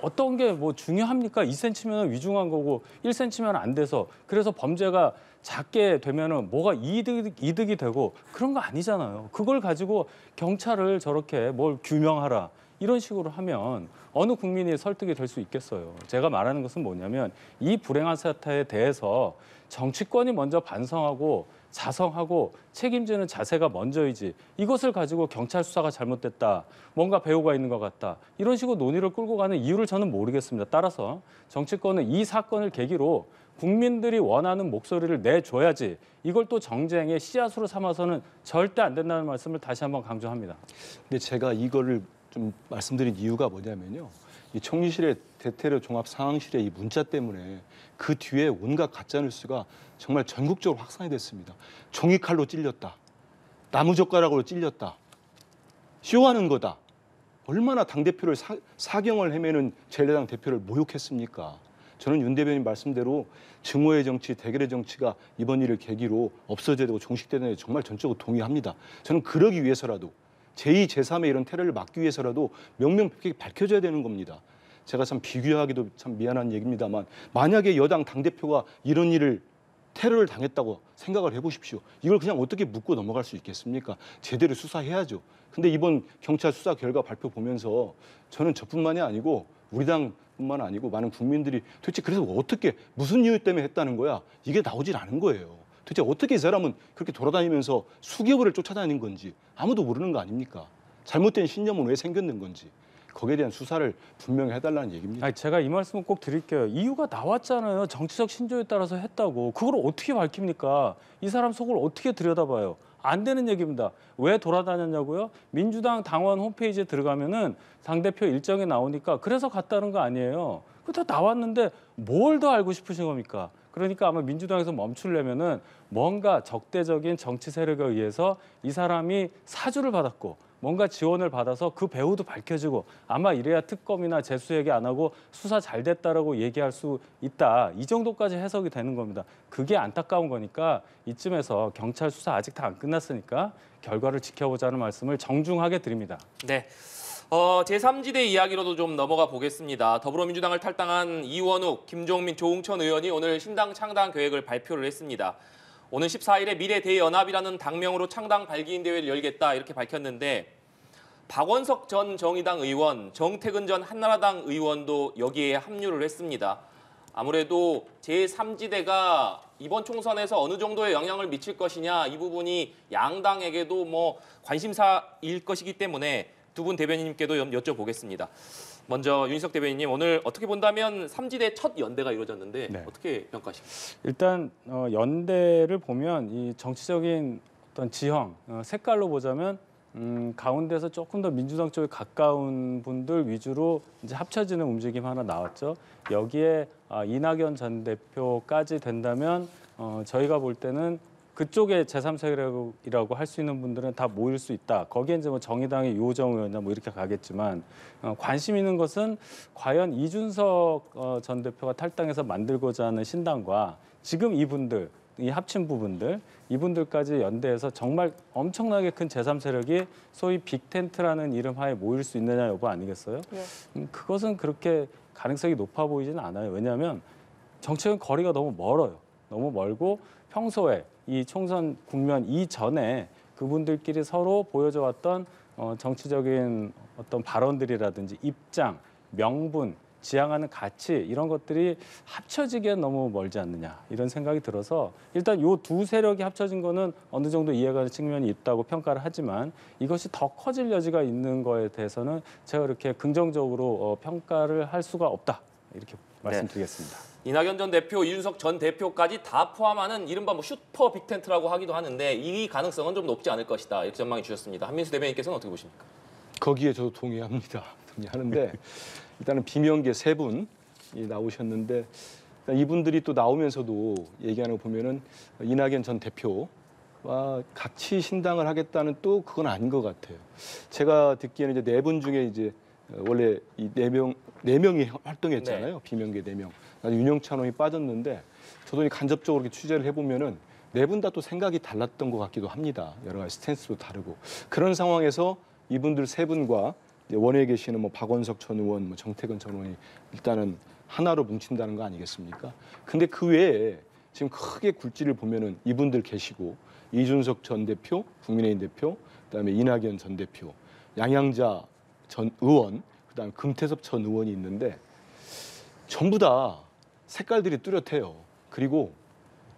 어떤 게 뭐 중요합니까? 이 센티미터면 위중한 거고 일 센티미터면 안 돼서 그래서 범죄가 작게 되면은 뭐가 이득, 이득이 되고 그런 거 아니잖아요. 그걸 가지고 경찰을 저렇게 뭘 규명하라. 이런 식으로 하면 어느 국민이 설득이 될 수 있겠어요. 제가 말하는 것은 뭐냐면 이 불행한 사태에 대해서 정치권이 먼저 반성하고 자성하고 책임지는 자세가 먼저이지 이것을 가지고 경찰 수사가 잘못됐다, 뭔가 배후가 있는 것 같다 이런 식으로 논의를 끌고 가는 이유를 저는 모르겠습니다. 따라서 정치권은 이 사건을 계기로 국민들이 원하는 목소리를 내줘야지 이걸 또 정쟁의 씨앗으로 삼아서는 절대 안 된다는 말씀을 다시 한번 강조합니다. 근데 제가 이거를 좀 말씀드린 이유가 뭐냐면요. 이 총리실의 대테러 종합 상황실의 이 문자 때문에 그 뒤에 온갖 가짜뉴스가 정말 전국적으로 확산이 됐습니다. 종이칼로 찔렸다. 나무젓가락으로 찔렸다. 쇼하는 거다. 얼마나 당대표를 사, 사경을 헤매는 제일야당 대표를 모욕했습니까? 저는 윤 대변인 말씀대로 증오의 정치, 대결의 정치가 이번 일을 계기로 없어져야 되고 종식되는 데 정말 전적으로 동의합니다. 저는 그러기 위해서라도 제이, 제삼의 이런 테러를 막기 위해서라도 명명백백히 밝혀져야 되는 겁니다. 제가 참 비교하기도 참 미안한 얘기입니다만 만약에 여당 당대표가 이런 일을 테러를 당했다고 생각을 해보십시오. 이걸 그냥 어떻게 묻고 넘어갈 수 있겠습니까? 제대로 수사해야죠. 근데 이번 경찰 수사 결과 발표 보면서 저는 저뿐만이 아니고 우리 당뿐만 아니고 많은 국민들이 도대체 그래서 어떻게 무슨 이유 때문에 했다는 거야? 이게 나오질 않은 거예요. 도대체 어떻게 이 사람은 그렇게 돌아다니면서 수개월을 쫓아다닌 건지 아무도 모르는 거 아닙니까? 잘못된 신념은 왜 생겼는 건지. 거기에 대한 수사를 분명히 해달라는 얘기입니다. 아니, 제가 이 말씀을 꼭 드릴게요. 이유가 나왔잖아요. 정치적 신조에 따라서 했다고. 그걸 어떻게 밝힙니까? 이 사람 속을 어떻게 들여다봐요? 안 되는 얘기입니다. 왜 돌아다녔냐고요? 민주당 당원 홈페이지에 들어가면은 당대표 일정이 나오니까 그래서 갔다는 거 아니에요. 그거 다 나왔는데 뭘 더 알고 싶으신 겁니까? 그러니까 아마 민주당에서 멈추려면은 뭔가 적대적인 정치 세력에 의해서 이 사람이 사주를 받았고 뭔가 지원을 받아서 그 배후도 밝혀지고 아마 이래야 특검이나 재수 얘기 안 하고 수사 잘 됐다라고 얘기할 수 있다. 이 정도까지 해석이 되는 겁니다. 그게 안타까운 거니까 이쯤에서 경찰 수사 아직 다 안 끝났으니까 결과를 지켜보자는 말씀을 정중하게 드립니다. 네. 어, 제삼지대 이야기로도 좀 넘어가 보겠습니다. 더불어민주당을 탈당한 이원욱, 김종민, 조응천 의원이 오늘 신당 창당 계획을 발표를 했습니다. 오는 십사일에 미래대연합이라는 당명으로 창당 발기인 대회를 열겠다 이렇게 밝혔는데 박원석 전 정의당 의원, 정태근 전 한나라당 의원도 여기에 합류를 했습니다. 아무래도 제삼지대가 이번 총선에서 어느 정도의 영향을 미칠 것이냐 이 부분이 양당에게도 뭐 관심사일 것이기 때문에 두 분 대변인님께도 여쭤보겠습니다. 먼저 윤희석 대변인님, 오늘 어떻게 본다면 삼지대 첫 연대가 이루어졌는데 네. 어떻게 평가하십니까? 일단 어, 연대를 보면 이 정치적인 어떤 지형, 어, 색깔로 보자면 음, 가운데서 조금 더 민주당 쪽에 가까운 분들 위주로 이제 합쳐지는 움직임 하나 나왔죠. 여기에 아, 이낙연 전 대표까지 된다면 어, 저희가 볼 때는 그쪽에 제삼 세력이라고 할 수 있는 분들은 다 모일 수 있다. 거기에 이제 뭐 정의당의 요정 의원이나 뭐 이렇게 가겠지만 어, 관심 있는 것은 과연 이준석 어, 전 대표가 탈당해서 만들고자 하는 신당과 지금 이분들, 이 합친 부분들, 이분들까지 연대해서 정말 엄청나게 큰 제삼 세력이 소위 빅텐트라는 이름하에 모일 수 있느냐 여부 아니겠어요? 네. 음, 그것은 그렇게 가능성이 높아 보이진 않아요. 왜냐하면 정치적인 거리가 너무 멀어요. 너무 멀고 평소에 이 총선 국면 이전에 그분들끼리 서로 보여줘왔던 어, 정치적인 어떤 발언들이라든지 입장, 명분, 지향하는 가치 이런 것들이 합쳐지기엔 너무 멀지 않느냐 이런 생각이 들어서 일단 요 두 세력이 합쳐진 거는 어느 정도 이해가는 측면이 있다고 평가를 하지만 이것이 더 커질 여지가 있는 거에 대해서는 제가 이렇게 긍정적으로 어, 평가를 할 수가 없다 이렇게 말씀드리겠습니다. 네. 이낙연 전 대표, 이준석 전 대표까지 다 포함하는 이른바 뭐 슈퍼 빅텐트라고 하기도 하는데 이 가능성은 좀 높지 않을 것이다. 이렇게 전망해 주셨습니다. 한민수 대변인께서는 어떻게 보십니까? 거기에 저도 동의합니다. 동의하는데 일단은 비명계 세 분이 나오셨는데 이분들이 또 나오면서도 얘기하는 거 보면은 이낙연 전 대표와 같이 신당을 하겠다는 또 그건 아닌 것 같아요. 제가 듣기에는 이제 네 분 중에 이제 원래 이 네 명, 네 명이 활동했잖아요. 네. 비명계 네 명. 윤영찬 의원이 빠졌는데 저도 간접적으로 이렇게 취재를 해보면은 네 분 다 또 생각이 달랐던 것 같기도 합니다. 여러 가지 스탠스도 다르고 그런 상황에서 이분들 세 분과 원외에 계시는 뭐 박원석 전 의원, 뭐 정태근 전 의원이 일단은 하나로 뭉친다는 거 아니겠습니까? 근데 그 외에 지금 크게 굴지를 보면은 이분들 계시고 이준석 전 대표, 국민의힘 대표, 그다음에 이낙연 전 대표, 양향자 전 의원, 그다음 금태섭 전 의원이 있는데 전부 다 색깔들이 뚜렷해요. 그리고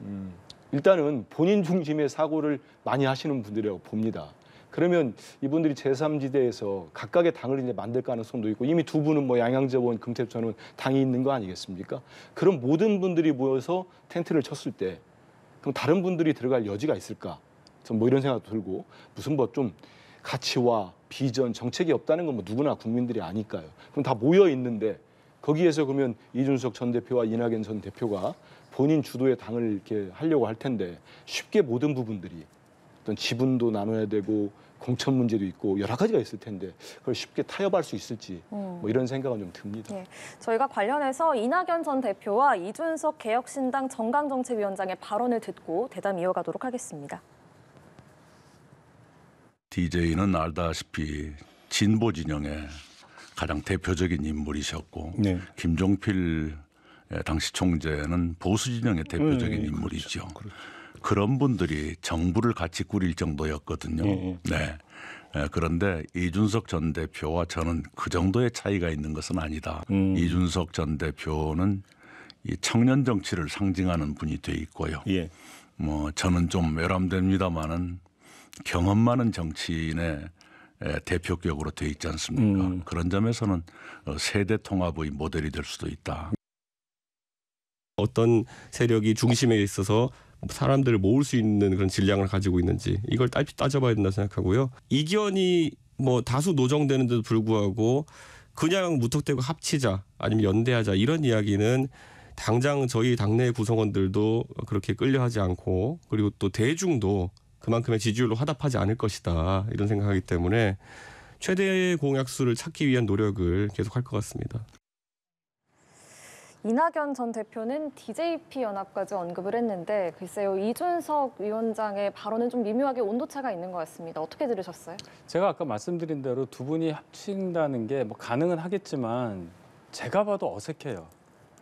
음, 일단은 본인 중심의 사고를 많이 하시는 분들이라고 봅니다. 그러면 이분들이 제삼 지대에서 각각의 당을 이제 만들 가능성도 있고 이미 두 분은 뭐 양향자 의원, 금태섭 전 의원 당이 있는 거 아니겠습니까? 그럼 모든 분들이 모여서 텐트를 쳤을 때 그럼 다른 분들이 들어갈 여지가 있을까? 전 뭐 이런 생각도 들고 무슨 뭐 좀 가치와 비전, 정책이 없다는 건 뭐 누구나 국민들이 아니까요. 그럼 다 모여 있는데 거기에서 그러면 이준석 전 대표와 이낙연 전 대표가 본인 주도의 당을 이렇게 하려고 할 텐데 쉽게 모든 부분들이 어떤 지분도 나눠야 되고 공천 문제도 있고 여러 가지가 있을 텐데 그걸 쉽게 타협할 수 있을지 뭐 이런 생각은 좀 듭니다. 예, 저희가 관련해서 이낙연 전 대표와 이준석 개혁신당 정강정책위원장의 발언을 듣고 대담 이어가도록 하겠습니다. 디제이는 알다시피 진보 진영의 가장 대표적인 인물이셨고 네. 김종필 당시 총재는 보수 진영의 대표적인 네, 인물이죠. 그렇죠, 그렇죠. 그런 분들이 정부를 같이 꾸릴 정도였거든요. 네. 네. 그런데 이준석 전 대표와 저는 그 정도의 차이가 있는 것은 아니다. 음. 이준석 전 대표는 이 청년 정치를 상징하는 분이 돼 있고요. 예. 뭐 저는 좀 외람됩니다만은 경험 많은 정치인의 대표격으로 돼 있지 않습니까? 음. 그런 점에서는 세대 통합의 모델이 될 수도 있다. 어떤 세력이 중심에 있어서 사람들을 모을 수 있는 그런 질량을 가지고 있는지 이걸 따, 따져봐야 된다 생각하고요. 이견이 뭐 다수 노정되는데도 불구하고 그냥 무턱대고 합치자 아니면 연대하자 이런 이야기는 당장 저희 당내 구성원들도 그렇게 끌려하지 않고 그리고 또 대중도 그만큼의 지지율로 화답하지 않을 것이다 이런 생각하기 때문에 최대의 공약수를 찾기 위한 노력을 계속할 것 같습니다. 이낙연 전 대표는 디제이피 연합까지 언급을 했는데 글쎄요, 이준석 위원장의 발언은 좀 미묘하게 온도차가 있는 것 같습니다. 어떻게 들으셨어요? 제가 아까 말씀드린 대로 두 분이 합친다는 게 뭐 가능은 하겠지만 제가 봐도 어색해요.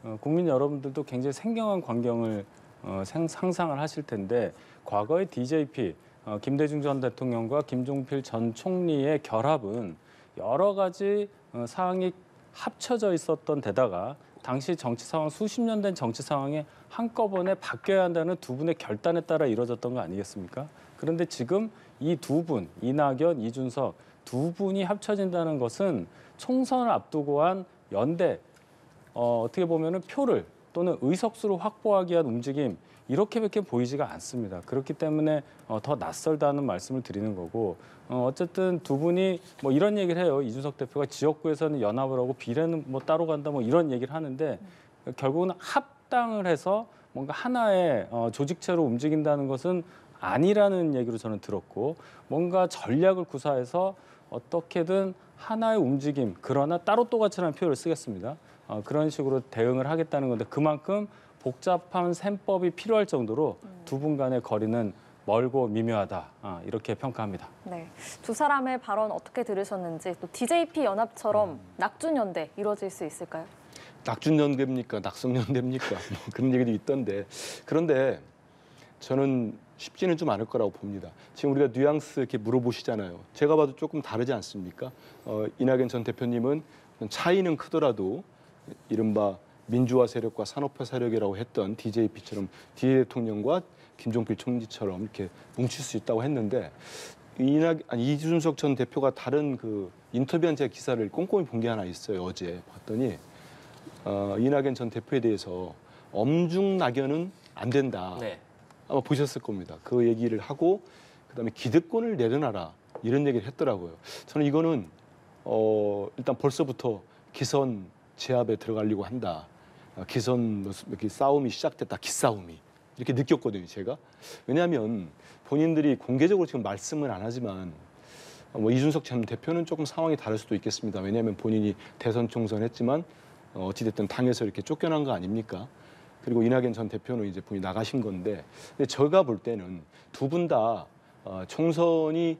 어, 국민 여러분들도 굉장히 생경한 광경을 어, 상상을 하실 텐데 과거의 디제이피, 어, 김대중 전 대통령과 김종필 전 총리의 결합은 여러 가지 어, 사항이 합쳐져 있었던 데다가 당시 정치 상황, 수십 년 된 정치 상황에 한꺼번에 바뀌어야 한다는 두 분의 결단에 따라 이루어졌던 거 아니겠습니까? 그런데 지금 이 두 분, 이낙연, 이준석 두 분이 합쳐진다는 것은 총선을 앞두고 한 연대, 어, 어떻게 보면은 표를 또는 의석수를 확보하기 위한 움직임 이렇게밖에 보이지가 않습니다. 그렇기 때문에 어, 더 낯설다는 말씀을 드리는 거고 어, 어쨌든 두 분이 뭐 이런 얘기를 해요. 이준석 대표가 지역구에서는 연합을 하고 비례는 뭐 따로 간다 뭐 이런 얘기를 하는데 음. 결국은 합당을 해서 뭔가 하나의 어, 조직체로 움직인다는 것은 아니라는 얘기로 저는 들었고 뭔가 전략을 구사해서 어떻게든 하나의 움직임 그러나 따로 또 같이라는 표현을 쓰겠습니다. 어, 그런 식으로 대응을 하겠다는 건데 그만큼 복잡한 셈법이 필요할 정도로 두 분 간의 거리는 멀고 미묘하다 아, 이렇게 평가합니다. 네, 두 사람의 발언 어떻게 들으셨는지 또 디제이피 연합처럼 음. 낙준연대 이루어질 수 있을까요? 낙준연대입니까? 낙성연대입니까? 뭐 그런 얘기도 있던데 그런데 저는 쉽지는 좀 않을 거라고 봅니다. 지금 우리가 뉘앙스 이렇게 물어보시잖아요. 제가 봐도 조금 다르지 않습니까? 어, 이낙연 전 대표님은 차이는 크더라도 이른바 민주화 세력과 산업화 세력이라고 했던 디제이피처럼 디 대통령과 김종필 총리처럼 이렇게 뭉칠 수 있다고 했는데 이낙 아니 이준석 전 대표가 다른 그 인터뷰한 제 기사를 꼼꼼히 본 게 하나 있어요. 어제 봤더니 어, 이낙연 전 대표에 대해서 엄중 낙연은 안 된다. 네. 아마 보셨을 겁니다. 그 얘기를 하고 그다음에 기득권을 내려놔라 이런 얘기를 했더라고요. 저는 이거는 어, 일단 벌써부터 기선 제압에 들어가려고 한다. 기선 이렇게 싸움이 시작됐다. 기싸움이. 이렇게 느꼈거든요, 제가. 왜냐하면 본인들이 공개적으로 지금 말씀은 안 하지만 뭐 이준석 전 대표는 조금 상황이 다를 수도 있겠습니다. 왜냐하면 본인이 대선 총선 했지만 어찌됐든 당에서 이렇게 쫓겨난 거 아닙니까? 그리고 이낙연 전 대표는 이제 본인이 나가신 건데 근데 제가 볼 때는 두 분 다 총선이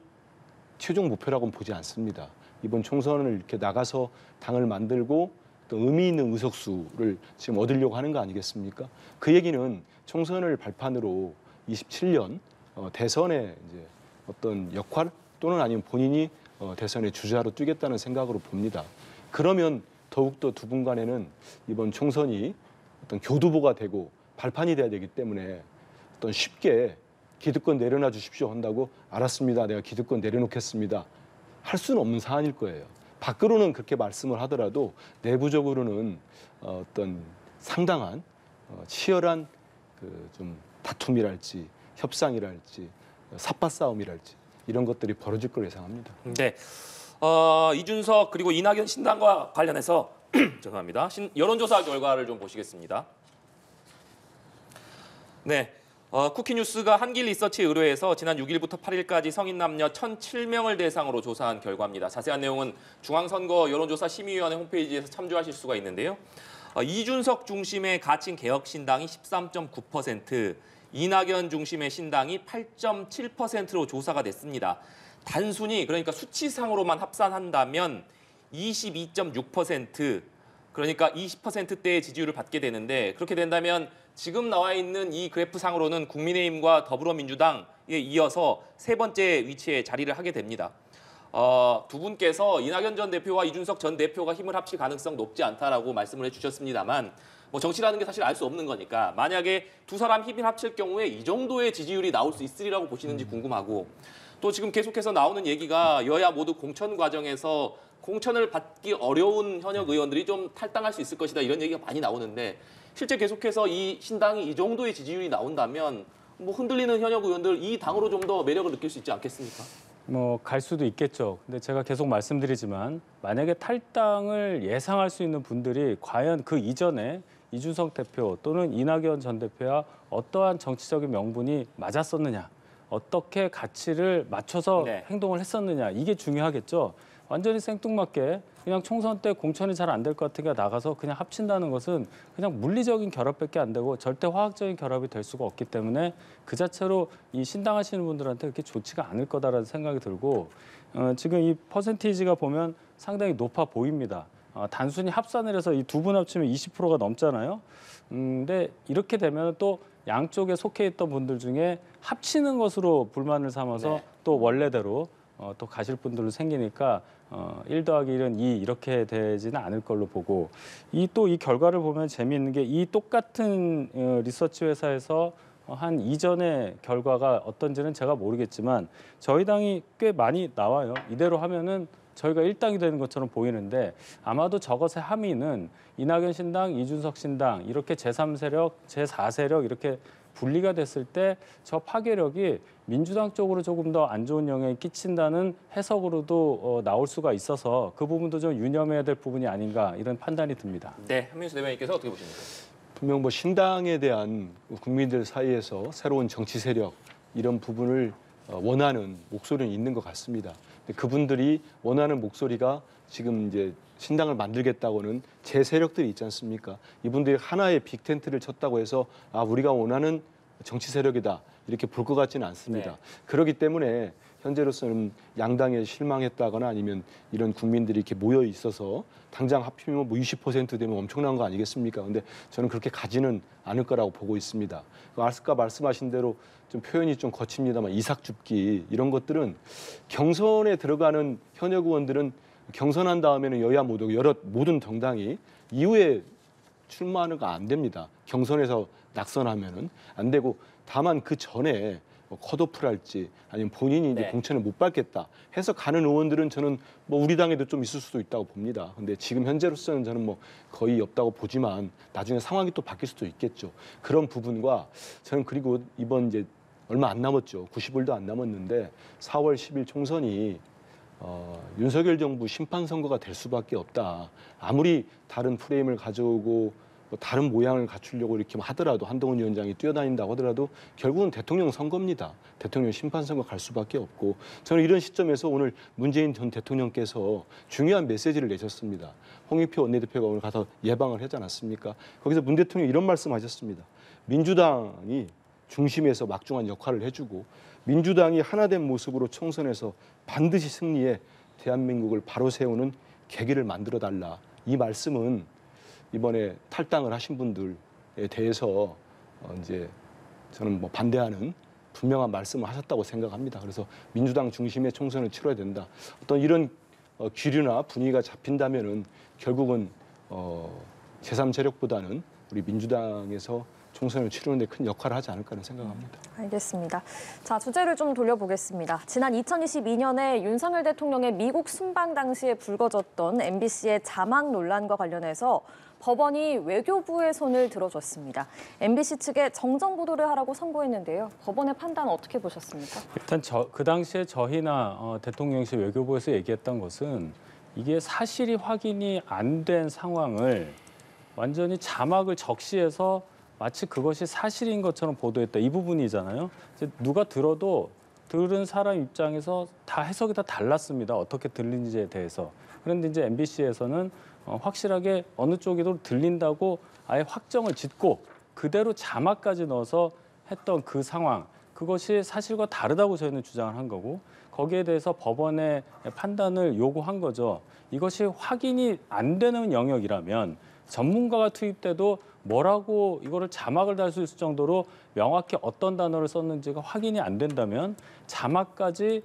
최종 목표라고는 보지 않습니다. 이번 총선을 이렇게 나가서 당을 만들고 의미 있는 의석수를 지금 얻으려고 하는 거 아니겠습니까? 그 얘기는 총선을 발판으로 이십칠 년 어, 대선의 이제 어떤 역할 또는 아니면 본인이 어, 대선의 주자로 뛰겠다는 생각으로 봅니다. 그러면 더욱더 두 분 간에는 이번 총선이 어떤 교두보가 되고 발판이 돼야 되기 때문에 어떤 쉽게 기득권 내려놔 주십시오 한다고 알았습니다. 내가 기득권 내려놓겠습니다. 할 수는 없는 사안일 거예요. 밖으로는 그렇게 말씀을 하더라도 내부적으로는 어떤 상당한 치열한 그 좀 다툼이랄지 협상이랄지 삿바싸움이랄지 이런 것들이 벌어질 걸 예상합니다. 네, 어, 이준석 그리고 이낙연 신당과 관련해서 죄송합니다. 신, 여론조사 결과를 좀 보시겠습니다. 네, 어, 쿠키뉴스가 한길 리서치 의뢰해서 지난 육 일부터 팔 일까지 성인 남녀 천칠 명을 대상으로 조사한 결과입니다. 자세한 내용은 중앙선거 여론조사 심의위원회 홈페이지에서 참조하실 수가 있는데요. 어, 이준석 중심의 가칭 개혁신당이 십삼 점 구 퍼센트, 이낙연 중심의 신당이 팔 점 칠 퍼센트로 조사가 됐습니다. 단순히 그러니까 수치상으로만 합산한다면 이십이 점 육 퍼센트, 그러니까 이십 퍼센트대의 지지율을 받게 되는데, 그렇게 된다면 지금 나와 있는 이 그래프상으로는 국민의힘과 더불어민주당에 이어서 세 번째 위치에 자리를 하게 됩니다. 어, 두 분께서 이낙연 전 대표와 이준석 전 대표가 힘을 합칠 가능성 높지 않다라고 말씀을 해주셨습니다만, 뭐 정치라는 게 사실 알 수 없는 거니까 만약에 두 사람 힘을 합칠 경우에 이 정도의 지지율이 나올 수 있으리라고 보시는지 궁금하고, 또 지금 계속해서 나오는 얘기가 여야 모두 공천 과정에서 공천을 받기 어려운 현역 의원들이 좀 탈당할 수 있을 것이다, 이런 얘기가 많이 나오는데, 실제 계속해서 이 신당이 이 정도의 지지율이 나온다면 뭐 흔들리는 현역 의원들, 이 당으로 좀 더 매력을 느낄 수 있지 않겠습니까? 뭐 갈 수도 있겠죠. 근데 제가 계속 말씀드리지만 만약에 탈당을 예상할 수 있는 분들이 과연 그 이전에 이준석 대표 또는 이낙연 전 대표와 어떠한 정치적인 명분이 맞았었느냐, 어떻게 가치를 맞춰서 네. 행동을 했었느냐, 이게 중요하겠죠. 완전히 생뚱맞게 그냥 총선 때 공천이 잘 안 될 것 같으니까 나가서 그냥 합친다는 것은 그냥 물리적인 결합밖에 안 되고 절대 화학적인 결합이 될 수가 없기 때문에 그 자체로 이 신당하시는 분들한테 그렇게 좋지가 않을 거다라는 생각이 들고, 어, 지금 이 퍼센티지가 보면 상당히 높아 보입니다. 어, 단순히 합산을 해서 이 두 분 합치면 이십 퍼센트가 넘잖아요. 음, 근데 이렇게 되면 또 양쪽에 속해 있던 분들 중에 합치는 것으로 불만을 삼아서 네. 또 원래대로 어, 또 가실 분들도 생기니까 어, 일 더하기 일은 이 이렇게 되지는 않을 걸로 보고, 이 또 이 결과를 보면 재미있는 게 이 똑같은 어, 리서치 회사에서 어, 한 이전의 결과가 어떤지는 제가 모르겠지만 저희 당이 꽤 많이 나와요. 이대로 하면은 저희가 일 당이 되는 것처럼 보이는데, 아마도 저것의 함의는 이낙연 신당, 이준석 신당 이렇게 제삼 세력, 제사 세력 이렇게 분리가 됐을 때 저 파괴력이 민주당 쪽으로 조금 더 안 좋은 영향이 끼친다는 해석으로도 어, 나올 수가 있어서 그 부분도 좀 유념해야 될 부분이 아닌가, 이런 판단이 듭니다. 네, 한민수 대변인께서 어떻게 보십니까? 분명 뭐 신당에 대한 국민들 사이에서 새로운 정치 세력 이런 부분을 원하는 목소리는 있는 것 같습니다. 그분들이 원하는 목소리가 지금 이제 신당을 만들겠다고는 제 세력들이 있지 않습니까? 이분들이 하나의 빅텐트를 쳤다고 해서 아 우리가 원하는 정치 세력이다 이렇게 볼 것 같지는 않습니다. 네. 그렇기 때문에 현재로서는 양당에 실망했다거나 아니면 이런 국민들이 이렇게 모여 있어서 당장 합치면 뭐 이십 퍼센트 되면 엄청난 거 아니겠습니까? 근데 저는 그렇게 가지는 않을 거라고 보고 있습니다. 아까 말씀하신 대로 좀 표현이 좀 거칩니다만 이삭줍기 이런 것들은 경선에 들어가는 현역 의원들은 경선한 다음에는 여야 모두 여러 모든 정당이 이후에 출마가 안 됩니다. 경선에서 낙선하면은 안 되고, 다만 그 전에 뭐 컷오프랄지 아니면 본인이 이제 네. 공천을 못 받겠다 해서 가는 의원들은 저는 뭐 우리 당에도 좀 있을 수도 있다고 봅니다. 근데 지금 현재로서는 저는 뭐 거의 없다고 보지만 나중에 상황이 또 바뀔 수도 있겠죠. 그런 부분과 저는, 그리고 이번 이제 얼마 안 남았죠. 구십 일도 안 남았는데 사월 십 일 총선이 어, 윤석열 정부 심판 선거가 될 수밖에 없다. 아무리 다른 프레임을 가져오고 뭐 다른 모양을 갖추려고 이렇게 하더라도, 한동훈 위원장이 뛰어다닌다고 하더라도 결국은 대통령 선거입니다. 대통령 심판 선거 갈 수밖에 없고, 저는 이런 시점에서 오늘 문재인 전 대통령께서 중요한 메시지를 내셨습니다. 홍익표 원내대표가 오늘 가서 예방을 하지 않았습니까? 거기서 문 대통령이 이런 말씀하셨습니다. 민주당이 중심에서 막중한 역할을 해주고 민주당이 하나된 모습으로 총선에서 반드시 승리해 대한민국을 바로 세우는 계기를 만들어달라. 이 말씀은 이번에 탈당을 하신 분들에 대해서 이제 저는 뭐 반대하는 분명한 말씀을 하셨다고 생각합니다. 그래서 민주당 중심의 총선을 치러야 된다. 어떤 이런 기류나 분위기가 잡힌다면은 결국은 어, 제삼 세력보다는 우리 민주당에서 총선을 치르는 데 큰 역할을 하지 않을까 하는 생각합니다. 알겠습니다. 자, 주제를 좀 돌려보겠습니다. 지난 이천이십이 년에 윤석열 대통령의 미국 순방 당시에 불거졌던 엠비씨의 자막 논란과 관련해서 법원이 외교부의 손을 들어줬습니다. 엠비씨 측에 정정 보도를 하라고 선고했는데요. 법원의 판단 어떻게 보셨습니까? 일단 저, 그 당시에 저희나 어, 대통령실 외교부에서 얘기했던 것은 이게 사실이 확인이 안 된 상황을 완전히 자막을 적시해서 마치 그것이 사실인 것처럼 보도했다. 이 부분이잖아요. 이제 누가 들어도 들은 사람 입장에서 다 해석이 다 달랐습니다. 어떻게 들린지에 대해서. 그런데 이제 엠비씨에서는 확실하게 어느 쪽이든 들린다고 아예 확정을 짓고 그대로 자막까지 넣어서 했던 그 상황. 그것이 사실과 다르다고 저희는 주장을 한 거고 거기에 대해서 법원의 판단을 요구한 거죠. 이것이 확인이 안 되는 영역이라면 전문가가 투입돼도 뭐라고 이거를 자막을 달 수 있을 정도로 명확히 어떤 단어를 썼는지가 확인이 안 된다면 자막까지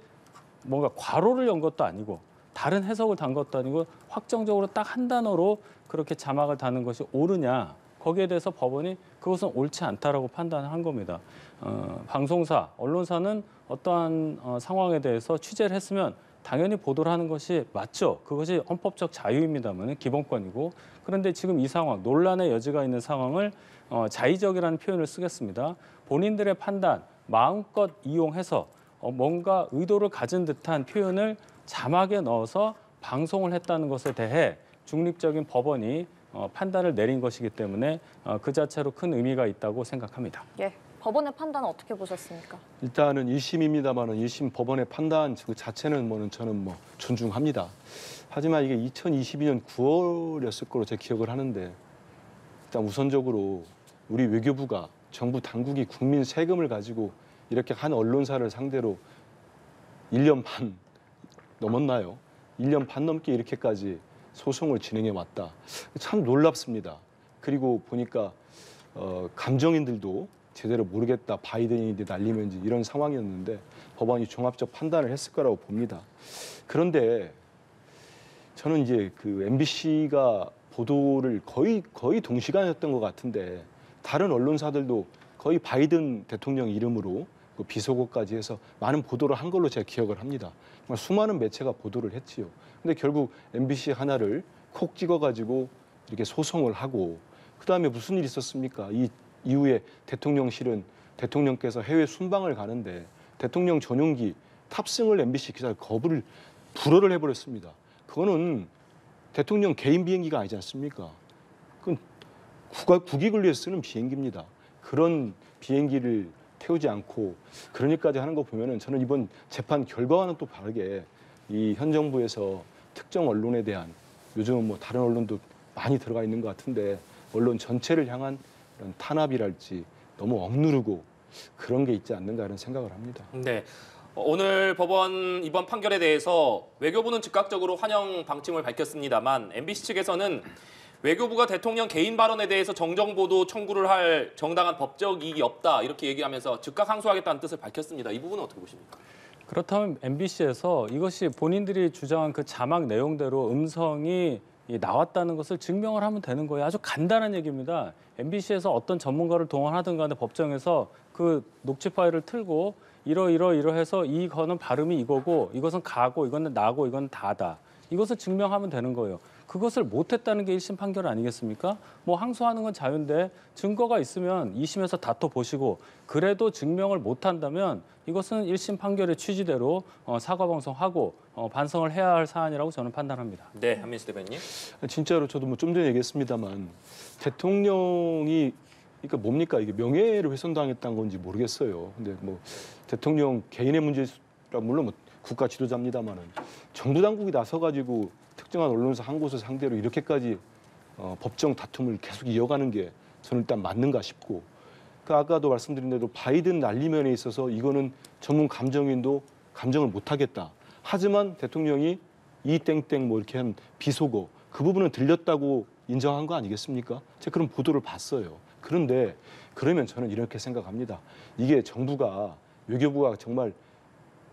뭔가 괄호를 연 것도 아니고 다른 해석을 단 것도 아니고 확정적으로 딱 한 단어로 그렇게 자막을 다는 것이 옳으냐. 거기에 대해서 법원이 그것은 옳지 않다라고 판단한 겁니다. 어, 방송사, 언론사는 어떠한 어, 상황에 대해서 취재를 했으면 당연히 보도를 하는 것이 맞죠. 그것이 헌법적 자유입니다만 기본권이고 그런데 지금 이 상황, 논란의 여지가 있는 상황을 어, 자의적이라는 표현을 쓰겠습니다. 본인들의 판단, 마음껏 이용해서 어, 뭔가 의도를 가진 듯한 표현을 자막에 넣어서 방송을 했다는 것에 대해 중립적인 법원이 어, 판단을 내린 것이기 때문에 어, 그 자체로 큰 의미가 있다고 생각합니다. 예, 법원의 판단은 어떻게 보셨습니까? 일단은 일심입니다만은 일심 법원의 판단 그 자체는 뭐는 저는 뭐 존중합니다. 하지만 이게 이천이십이년 구월이었을 거로 제 기억을 하는데 일단 우선적으로 우리 외교부가 정부 당국이 국민 세금을 가지고 이렇게 한 언론사를 상대로 일년 반 넘었나요? 일년 반 넘게 이렇게까지 소송을 진행해 왔다. 참 놀랍습니다. 그리고 보니까 어, 감정인들도 제대로 모르겠다. 바이든인지 날리면지 이런 상황이었는데 법원이 종합적 판단을 했을 거라고 봅니다. 그런데 저는 이제 그 엠비씨가 보도를 거의 거의 동시간이었던 것 같은데 다른 언론사들도 거의 바이든 대통령 이름으로 그 비속어까지 해서 많은 보도를 한 걸로 제가 기억을 합니다. 정말 수많은 매체가 보도를 했지요. 근데 결국 엠비씨 하나를 콕 찍어가지고 이렇게 소송을 하고 그다음에 무슨 일이 있었습니까? 이 이후에 대통령실은 대통령께서 해외 순방을 가는데 대통령 전용기 탑승을 엠비씨 기사가 거부를 불허를 해버렸습니다. 그거는 대통령 개인 비행기가 아니지 않습니까? 그건 국가, 국익을 위해 쓰는 비행기입니다. 그런 비행기를 태우지 않고 그런 일까지 하는 거 보면은 저는 이번 재판 결과와는 또 다르게 이 현 정부에서 특정 언론에 대한 요즘은 뭐 다른 언론도 많이 들어가 있는 것 같은데 언론 전체를 향한 이런 탄압이랄지 너무 억누르고 그런 게 있지 않는가 이런 생각을 합니다. 네. 오늘 법원 이번 판결에 대해서 외교부는 즉각적으로 환영 방침을 밝혔습니다만 엠비씨 측에서는 외교부가 대통령 개인 발언에 대해서 정정보도 청구를 할 정당한 법적 이익이 없다 이렇게 얘기하면서 즉각 항소하겠다는 뜻을 밝혔습니다. 이 부분은 어떻게 보십니까? 그렇다면 엠비씨에서 이것이 본인들이 주장한 그 자막 내용대로 음성이 나왔다는 것을 증명을 하면 되는 거예요. 아주 간단한 얘기입니다. 엠비씨에서 어떤 전문가를 동원하든 간에 법정에서 그 녹취 파일을 틀고 이러이러이러해서 이거는 발음이 이거고 이것은 가고 이거는 나고 이건 다다. 이것을 증명하면 되는 거예요. 그것을 못했다는 게 일심 판결 아니겠습니까? 뭐 항소하는 건 자유인데 증거가 있으면 이심에서 다퉈보시고 그래도 증명을 못한다면 이것은 일심 판결의 취지대로 어, 사과방송하고 어, 반성을 해야 할 사안이라고 저는 판단합니다. 네, 한민수 대변인. 진짜로 저도 뭐 좀 전에 얘기했습니다만 대통령이 그러니까 뭡니까? 이게 명예를 훼손당했다는 건지 모르겠어요. 근데 뭐 대통령 개인의 문제라 물론 뭐 국가 지도자입니다만은 정부 당국이 나서가지고 특정한 언론사 한 곳을 상대로 이렇게까지 어, 법정 다툼을 계속 이어가는 게 저는 일단 맞는가 싶고 그러니까 아까도 말씀드린 대로 바이든 날리면에 있어서 이거는 전문 감정인도 감정을 못하겠다. 하지만 대통령이 이 땡땡 뭐 이렇게 한 비속어 그 부분은 들렸다고 인정한 거 아니겠습니까? 제가 그런 보도를 봤어요. 그런데 그러면 저는 이렇게 생각합니다. 이게 정부가 외교부가 정말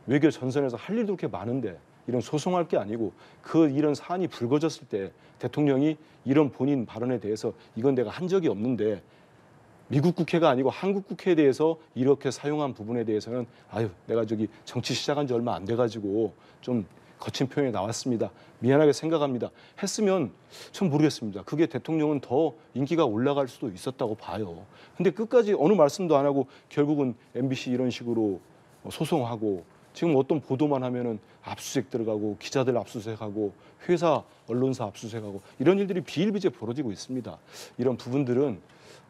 외교 전선에서 할 일도 그렇게 많은데 이런 소송할 게 아니고 그 이런 사안이 불거졌을 때 대통령이 이런 본인 발언에 대해서 이건 내가 한 적이 없는데 미국 국회가 아니고 한국 국회에 대해서 이렇게 사용한 부분에 대해서는 아유 내가 저기 정치 시작한 지 얼마 안 돼가지고 좀 거친 표현이 나왔습니다. 미안하게 생각합니다. 했으면 전 모르겠습니다. 그게 대통령은 더 인기가 올라갈 수도 있었다고 봐요. 근데 끝까지 어느 말씀도 안 하고 결국은 엠비씨 이런 식으로 소송하고 지금 어떤 보도만 하면은 압수수색 들어가고 기자들 압수수색하고 회사 언론사 압수수색하고 이런 일들이 비일비재 벌어지고 있습니다. 이런 부분들은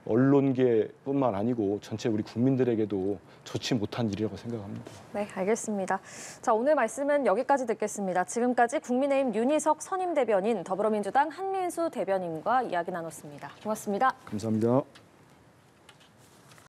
언론계뿐만 아니고 전체 우리 국민들에게도 좋지 못한 일이라고 생각합니다. 네, 알겠습니다. 자, 오늘 말씀은 여기까지 듣겠습니다. 지금까지 국민의힘 윤희석 선임 대변인, 더불어민주당 한민수 대변인과 이야기 나눴습니다. 고맙습니다. 감사합니다.